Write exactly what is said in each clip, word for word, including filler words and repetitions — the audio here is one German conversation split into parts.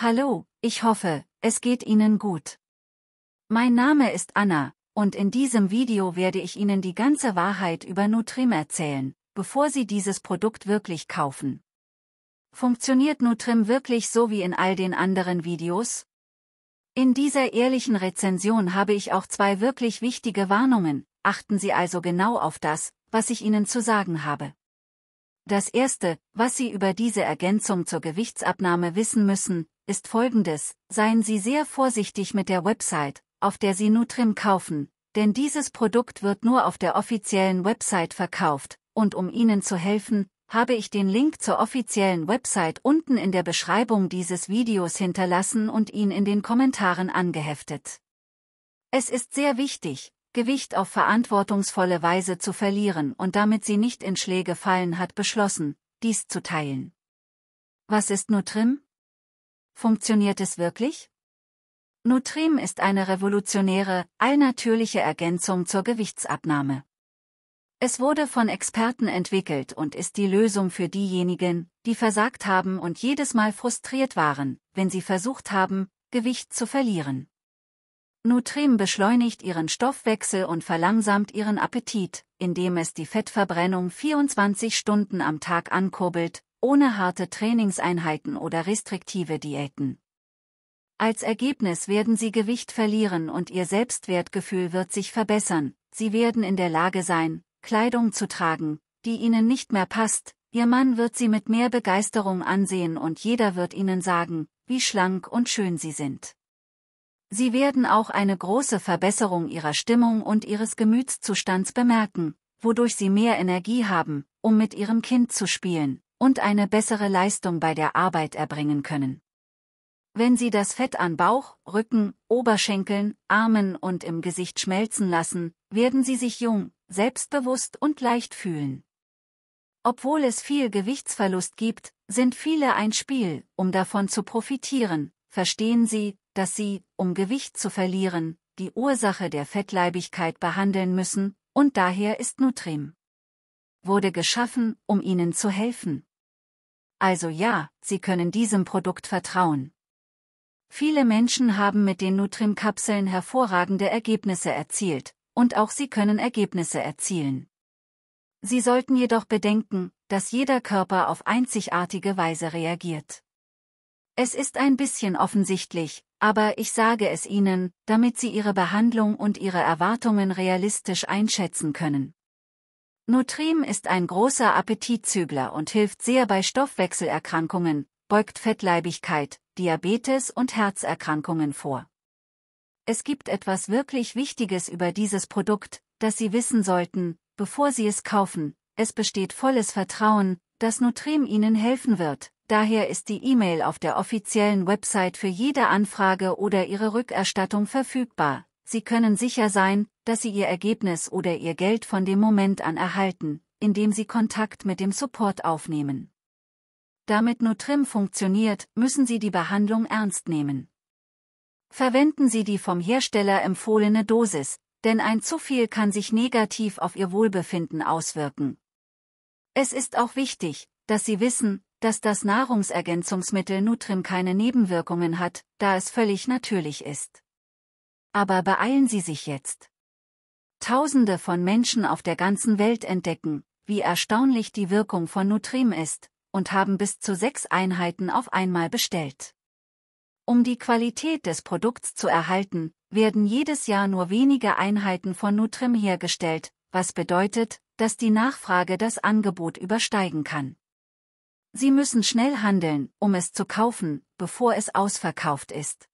Hallo, ich hoffe, es geht Ihnen gut. Mein Name ist Anna, und in diesem Video werde ich Ihnen die ganze Wahrheit über Nutrim erzählen, bevor Sie dieses Produkt wirklich kaufen. Funktioniert Nutrim wirklich so wie in all den anderen Videos? In dieser ehrlichen Rezension habe ich auch zwei wirklich wichtige Warnungen, achten Sie also genau auf das, was ich Ihnen zu sagen habe. Das erste, was Sie über diese Ergänzung zur Gewichtsabnahme wissen müssen, ist folgendes: Seien Sie sehr vorsichtig mit der Website, auf der Sie Nutrim kaufen, denn dieses Produkt wird nur auf der offiziellen Website verkauft, und um Ihnen zu helfen, habe ich den Link zur offiziellen Website unten in der Beschreibung dieses Videos hinterlassen und ihn in den Kommentaren angeheftet. Es ist sehr wichtig, Gewicht auf verantwortungsvolle Weise zu verlieren, und damit Sie nicht in Schläge fallen, hat beschlossen, dies zu teilen. Was ist Nutrim? Funktioniert es wirklich? Nutrim ist eine revolutionäre, allnatürliche Ergänzung zur Gewichtsabnahme. Es wurde von Experten entwickelt und ist die Lösung für diejenigen, die versagt haben und jedes Mal frustriert waren, wenn sie versucht haben, Gewicht zu verlieren. Nutrim beschleunigt Ihren Stoffwechsel und verlangsamt Ihren Appetit, indem es die Fettverbrennung vierundzwanzig Stunden am Tag ankurbelt, ohne harte Trainingseinheiten oder restriktive Diäten. Als Ergebnis werden Sie Gewicht verlieren und Ihr Selbstwertgefühl wird sich verbessern. Sie werden in der Lage sein, Kleidung zu tragen, die Ihnen nicht mehr passt, Ihr Mann wird Sie mit mehr Begeisterung ansehen und jeder wird Ihnen sagen, wie schlank und schön Sie sind. Sie werden auch eine große Verbesserung Ihrer Stimmung und Ihres Gemütszustands bemerken, wodurch Sie mehr Energie haben, um mit Ihrem Kind zu spielen, und eine bessere Leistung bei der Arbeit erbringen können. Wenn Sie das Fett an Bauch, Rücken, Oberschenkeln, Armen und im Gesicht schmelzen lassen, werden Sie sich jung, selbstbewusst und leicht fühlen. Obwohl es viel Gewichtsverlust gibt, sind viele ein Spiel, um davon zu profitieren. Verstehen Sie, dass Sie, um Gewicht zu verlieren, die Ursache der Fettleibigkeit behandeln müssen, und daher ist Nutrim wurde geschaffen, um Ihnen zu helfen. Also ja, Sie können diesem Produkt vertrauen. Viele Menschen haben mit den Nutrim-Kapseln hervorragende Ergebnisse erzielt, und auch Sie können Ergebnisse erzielen. Sie sollten jedoch bedenken, dass jeder Körper auf einzigartige Weise reagiert. Es ist ein bisschen offensichtlich, aber ich sage es Ihnen, damit Sie Ihre Behandlung und Ihre Erwartungen realistisch einschätzen können. Nutrim ist ein großer Appetitzügler und hilft sehr bei Stoffwechselerkrankungen, beugt Fettleibigkeit, Diabetes und Herzerkrankungen vor. Es gibt etwas wirklich Wichtiges über dieses Produkt, das Sie wissen sollten, bevor Sie es kaufen. Es besteht volles Vertrauen, dass Nutrim Ihnen helfen wird, daher ist die E-Mail auf der offiziellen Website für jede Anfrage oder Ihre Rückerstattung verfügbar. Sie können sicher sein, dass Sie Ihr Ergebnis oder Ihr Geld von dem Moment an erhalten, indem Sie Kontakt mit dem Support aufnehmen. Damit Nutrim funktioniert, müssen Sie die Behandlung ernst nehmen. Verwenden Sie die vom Hersteller empfohlene Dosis, denn ein zu viel kann sich negativ auf Ihr Wohlbefinden auswirken. Es ist auch wichtig, dass Sie wissen, dass das Nahrungsergänzungsmittel Nutrim keine Nebenwirkungen hat, da es völlig natürlich ist. Aber beeilen Sie sich jetzt. Tausende von Menschen auf der ganzen Welt entdecken, wie erstaunlich die Wirkung von Nutrim ist, und haben bis zu sechs Einheiten auf einmal bestellt. Um die Qualität des Produkts zu erhalten, werden jedes Jahr nur wenige Einheiten von Nutrim hergestellt, was bedeutet, dass die Nachfrage das Angebot übersteigen kann. Sie müssen schnell handeln, um es zu kaufen, bevor es ausverkauft ist.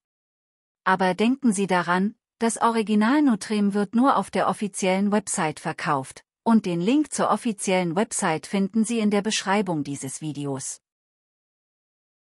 Aber denken Sie daran, das Original Nutrim wird nur auf der offiziellen Website verkauft. Und den Link zur offiziellen Website finden Sie in der Beschreibung dieses Videos.